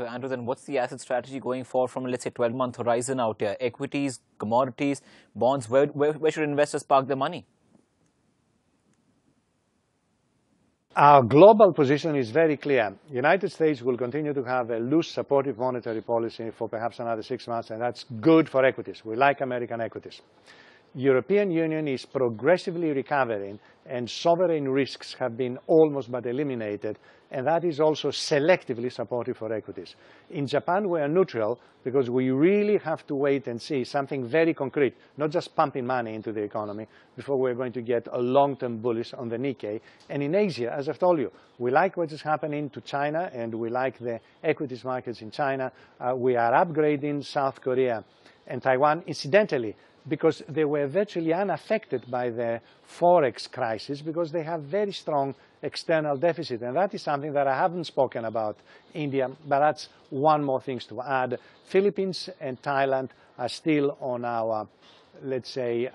So Andrew, then what's the asset strategy going forward from, let's say, 12-month horizon out here? Equities, commodities, bonds, where should investors park their money? Our global position is very clear. The United States will continue to have a loose supportive monetary policy for perhaps another 6 months, and that's good for equities. We like American equities. European Union is progressively recovering, and sovereign risks have been almost but eliminated, and that is also selectively supportive for equities. In Japan, we are neutral because we really have to wait and see something very concrete, not just pumping money into the economy, before we're going to get a long-term bullish on the Nikkei. And in Asia, as I've told you, we like what is happening to China, and we like the equities markets in China. We are upgrading South Korea and Taiwan, incidentally, because they were virtually unaffected by the forex crisis because they have very strong external deficit. And that is something that I haven't spoken about, India, but that's one more thing to add. Philippines and Thailand are still on our, let's say,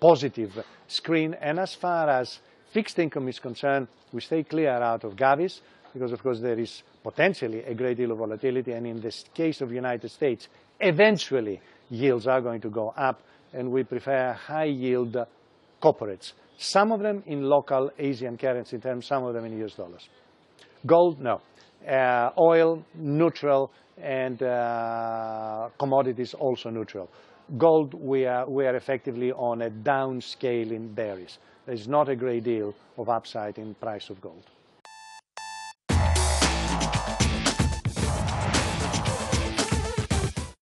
positive screen. And as far as fixed income is concerned, we stay clear out of Gavis because, of course, there is potentially a great deal of volatility. And in this case of the United States, eventually, yields are going to go up, and we prefer high-yield corporates, some of them in local Asian currency terms, some of them in US dollars. Gold, no. Oil, neutral, and commodities, also neutral. Gold, we are effectively on a downscale in bearish. There's not a great deal of upside in price of gold.